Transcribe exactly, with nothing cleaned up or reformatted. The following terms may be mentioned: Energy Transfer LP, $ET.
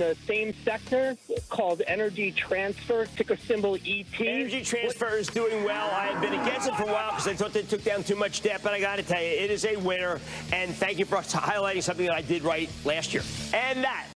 the same sector called Energy Transfer, ticker symbol E T. Energy Transfer what? is doing well. I had been against it for a while because I thought they took down too much debt, but I got to tell you, it is a winner. And thank you for highlighting something that I did right last year. And that.